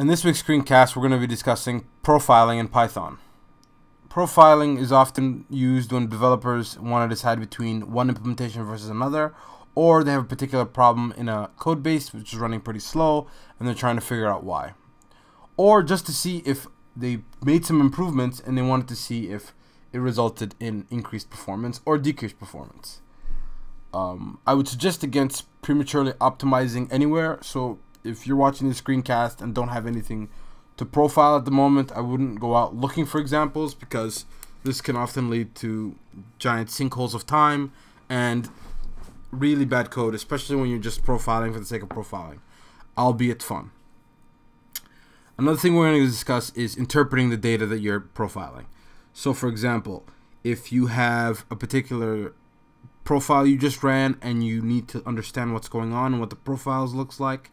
In this week's screencast, we're going to be discussing profiling in Python. Profiling is often used when developers want to decide between one implementation versus another, or they have a particular problem in a code base which is running pretty slow and they're trying to figure out why. Or just to see if they made some improvements and they wanted to see if it resulted in increased performance or decreased performance. I would suggest against prematurely optimizing anywhere, so if you're watching this screencast and don't have anything to profile at the moment, I wouldn't go out looking for examples, because this can often lead to giant sinkholes of time and really bad code, especially when you're just profiling for the sake of profiling, albeit fun. Another thing we're going to discuss is interpreting the data that you're profiling. So for example, if you have a particular profile you just ran and you need to understand what's going on and what the profiles looks like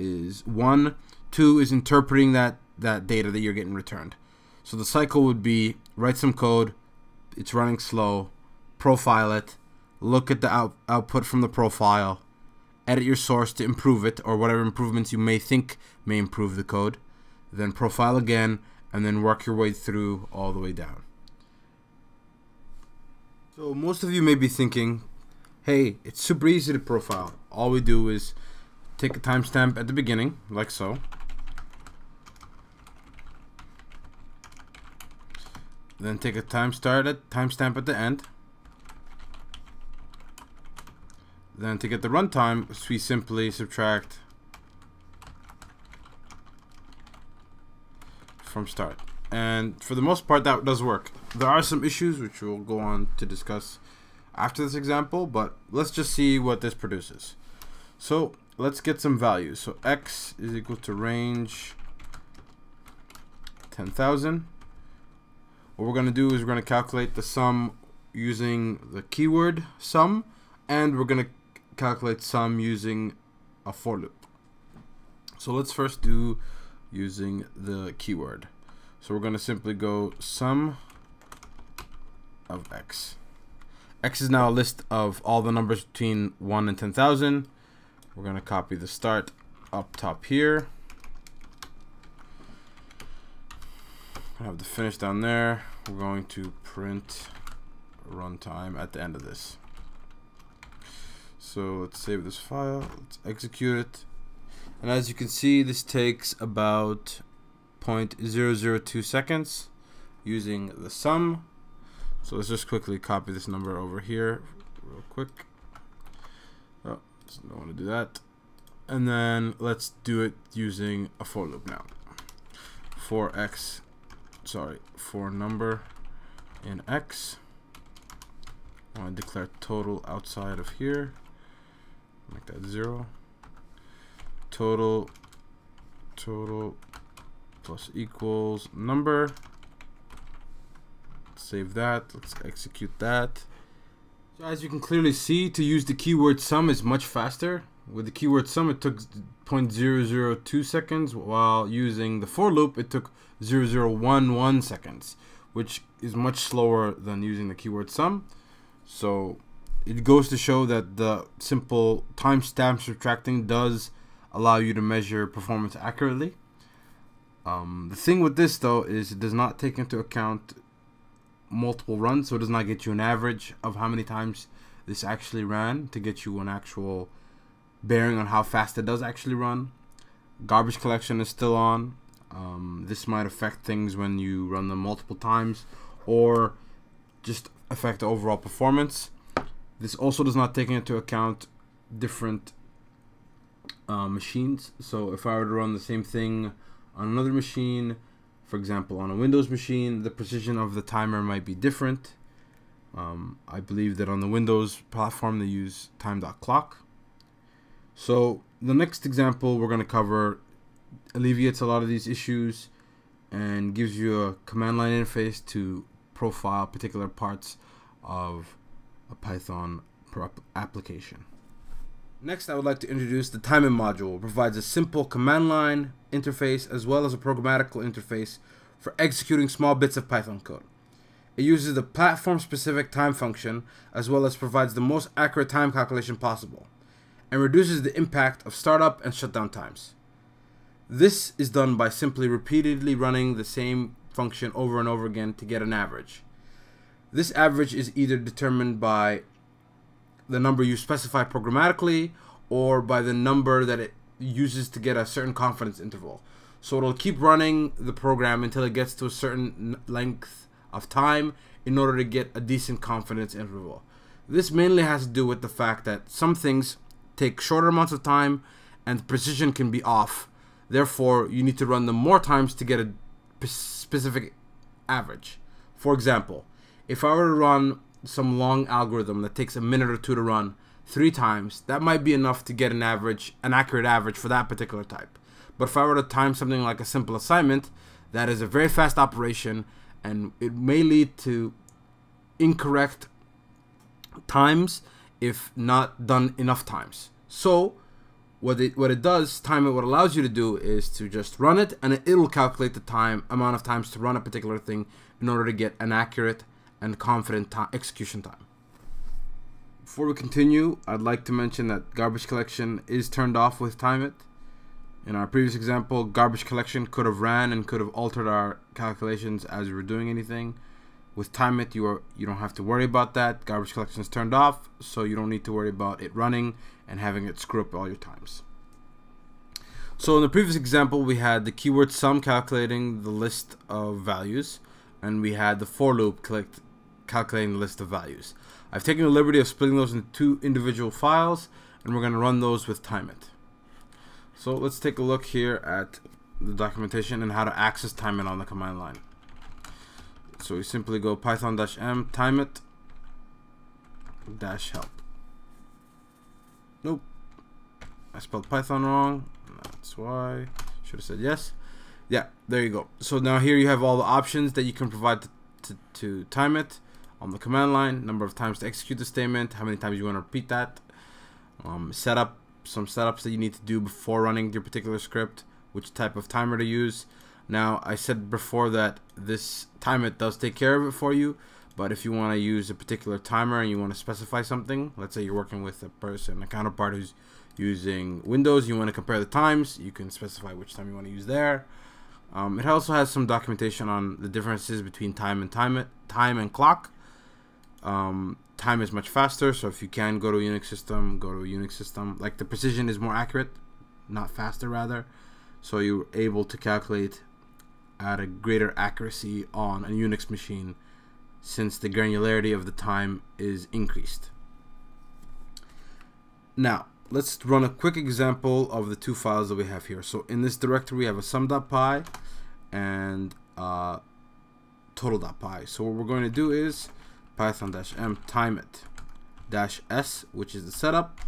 is one. Two is interpreting that data that you're getting returned. So the cycle would be: write some code, it's running slow, profile it, look at the output from the profile, edit your source to improve it or whatever improvements you may think may improve the code, then profile again, and then work your way through all the way down. So most of you may be thinking, hey, it's super easy to profile. All we do is take a timestamp at the beginning, like so. Then take a timestamp at the end. Then to get the runtime, we simply subtract from start. And for the most part, that does work. There are some issues which we'll go on to discuss after this example, but let's just see what this produces. So let's get some values. So x is equal to range 10,000. What we're going to do is we're going to calculate the sum using the keyword sum, and we're going to calculate sum using a for loop. So let's first do using the keyword. So we're going to simply go sum of x. X is now a list of all the numbers between 1 and 10,000. We're going to copy the start up top here. I have the finish down there. We're going to print runtime at the end of this. So let's save this file, let's execute it, and as you can see, this takes about 0.002 seconds using the sum. So let's just quickly copy this number over here real quick. Oh, don't want to do that. And then let's do it using a for loop now. For number in x, I want to declare total outside of here. Make that 0. Total plus equals number. Save that. Let's execute that. So as you can clearly see, to use the keyword sum is much faster. With the keyword sum, it took 0.002 seconds, while using the for loop, it took 0.011 seconds, which is much slower than using the keyword sum. So it goes to show that the simple timestamp subtracting does allow you to measure performance accurately. The thing with this though is it does not take into account multiple runs, so it does not get you an average of how many times this actually ran to get you an actual bearing on how fast it does actually run. Garbage collection is still on. This might affect things when you run them multiple times, or just affect the overall performance. This also does not take into account different machines. So if I were to run the same thing on another machine, for example on a Windows machine, the precision of the timer might be different. I believe that on the Windows platform they use time.clock. So the next example we're going to cover alleviates a lot of these issues and gives you a command line interface to profile particular parts of a Python application. Next, I would like to introduce the timeit module. It provides a simple command line interface as well as a programmatical interface for executing small bits of Python code. It uses the platform-specific time function as well as provides the most accurate time calculation possible and reduces the impact of startup and shutdown times. This is done by simply repeatedly running the same function over and over again to get an average. This average is either determined by the number you specify programmatically or by the number that it uses to get a certain confidence interval. So it'll keep running the program until it gets to a certain length of time in order to get a decent confidence interval. This mainly has to do with the fact that some things take shorter amounts of time and precision can be off. Therefore, you need to run them more times to get a specific average. For example, if I were to run some long algorithm that takes a minute or two to run 3 times, that might be enough to get an average, an accurate average for that particular type. But if I were to time something like a simple assignment, that is a very fast operation and it may lead to incorrect times if not done enough times. So what it does, timeit, what it allows you to do is to just run it and it'll calculate the amount of times to run a particular thing in order to get an accurate and confident execution time. Before we continue, I'd like to mention that garbage collection is turned off with timeit. In our previous example, garbage collection could have ran and could have altered our calculations as we were doing anything. With timeit, you don't have to worry about that. Garbage collection is turned off, so you don't need to worry about it running and having it screw up all your times. So in the previous example, we had the keyword sum calculating the list of values, and we had the for loop calculating the list of values. I've taken the liberty of splitting those into 2 individual files, and we're going to run those with timeit. So let's take a look here at the documentation and how to access timeit on the command line. So we simply go python-m timeit-help. Nope, I spelled Python wrong. That's why. Should have said yes. Yeah, there you go. So now here you have all the options that you can provide to timeit on the command line, number of times to execute the statement, how many times you want to repeat that, some setups that you need to do before running your particular script, which type of timer to use. Now, I said before that this timeit does take care of it for you, but if you want to use a particular timer and you want to specify something, let's say you're working with a person, a counterpart who's using Windows, you want to compare the times, you can specify which time you want to use there. It also has some documentation on the differences between time and clock. Time is much faster, so if you can go to a Unix system, go to a Unix system. Like the precision is more accurate, not faster rather, so you're able to calculate at a greater accuracy on a Unix machine since the granularity of the time is increased. Now, let's run a quick example of the 2 files that we have here. So in this directory, we have a sum.py and total.py. So what we're going to do is python-m timeit-s, which is the setup.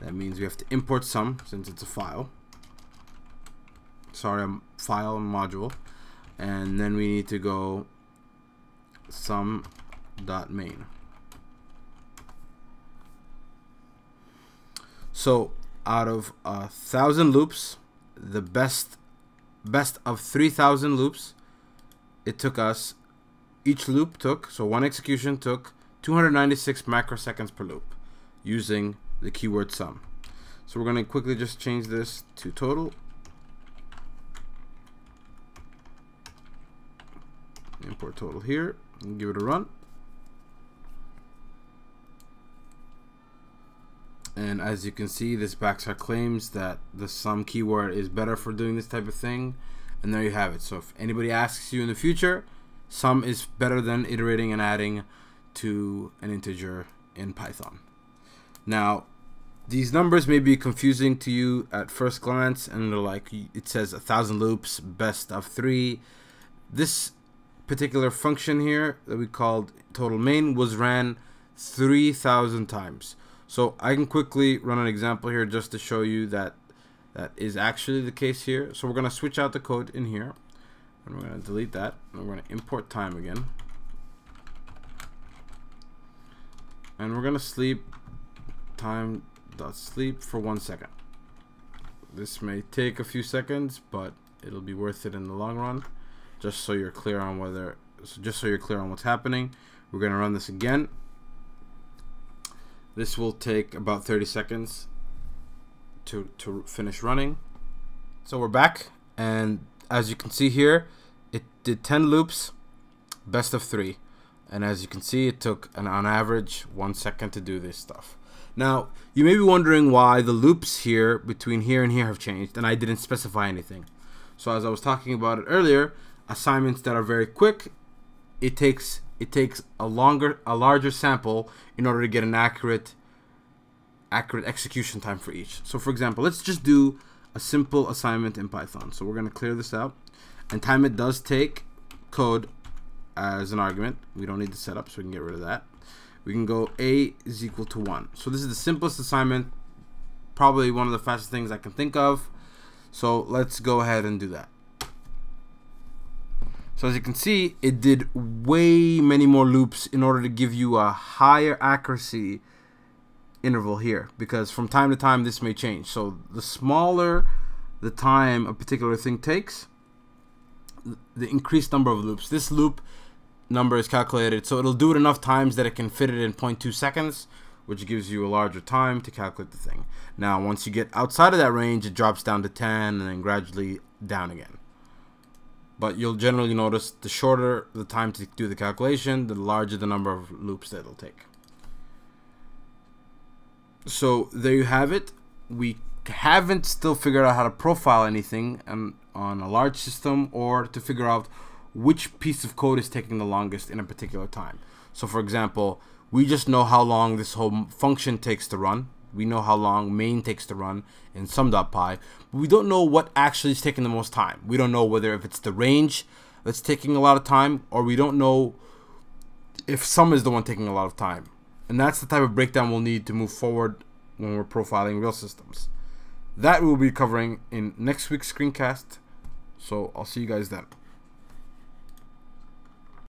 That means we have to import sum since it's a file. Sorry, a file and module. And then we need to go sum.main. So out of 1,000 loops, the best of 3,000 loops, it took us, each loop took, so one execution took 296 microseconds per loop using the keyword sum. So we're going to quickly just change this to total. Import total here and give it a run. And as you can see, this backs our claims that the sum keyword is better for doing this type of thing. And there you have it. So if anybody asks you in the future, sum is better than iterating and adding to an integer in Python. Now, these numbers may be confusing to you at first glance, and they're like, it says 1,000 loops, best of 3. This particular function here that we called total main was ran 3,000 times. So I can quickly run an example here just to show you that that is actually the case here. So we're going to switch out the code in here, and we're going to delete that, and we're going to import time again, and we're going to sleep time.sleep for 1 second. This may take a few seconds, but it'll be worth it in the long run. Just so you're clear on what's happening, we're going to run this again. This will take about 30 seconds to finish running. So we're back, And as you can see here, it did 10 loops, best of 3. And as you can see, it took on average 1 second to do this stuff. Now, you may be wondering why the loops here, between here and here, have changed, and I didn't specify anything. So as I was talking about it earlier, assignments that are very quick, it takes a larger sample in order to get an accurate execution time for each. So for example, let's just do a simple assignment in Python. So we're going to clear this out, and timeit does take code as an argument. We don't need the setup, so we can get rid of that. We can go a is equal to 1. So this is the simplest assignment, probably one of the fastest things I can think of. So let's go ahead and do that. So as you can see, it did way many more loops in order to give you a higher accuracy interval here, because from time to time this may change. So the smaller the time a particular thing takes, the increased number of loops. This loop number is calculated, so it'll do it enough times that it can fit it in 0.2 seconds, which gives you a larger time to calculate the thing. Now, once you get outside of that range, it drops down to 10 and then gradually down again. But you'll generally notice the shorter the time to do the calculation, the larger the number of loops that it'll take. So there you have it. We haven't still figured out how to profile anything on a large system, or to figure out which piece of code is taking the longest in a particular time. So for example, we just know how long this whole function takes to run. We know how long main takes to run in sum.py, but we don't know what actually is taking the most time. We don't know whether if it's the range that's taking a lot of time, or we don't know if sum is the one taking a lot of time. And that's the type of breakdown we'll need to move forward when we're profiling real systems. That we'll be covering in next week's screencast. So I'll see you guys then.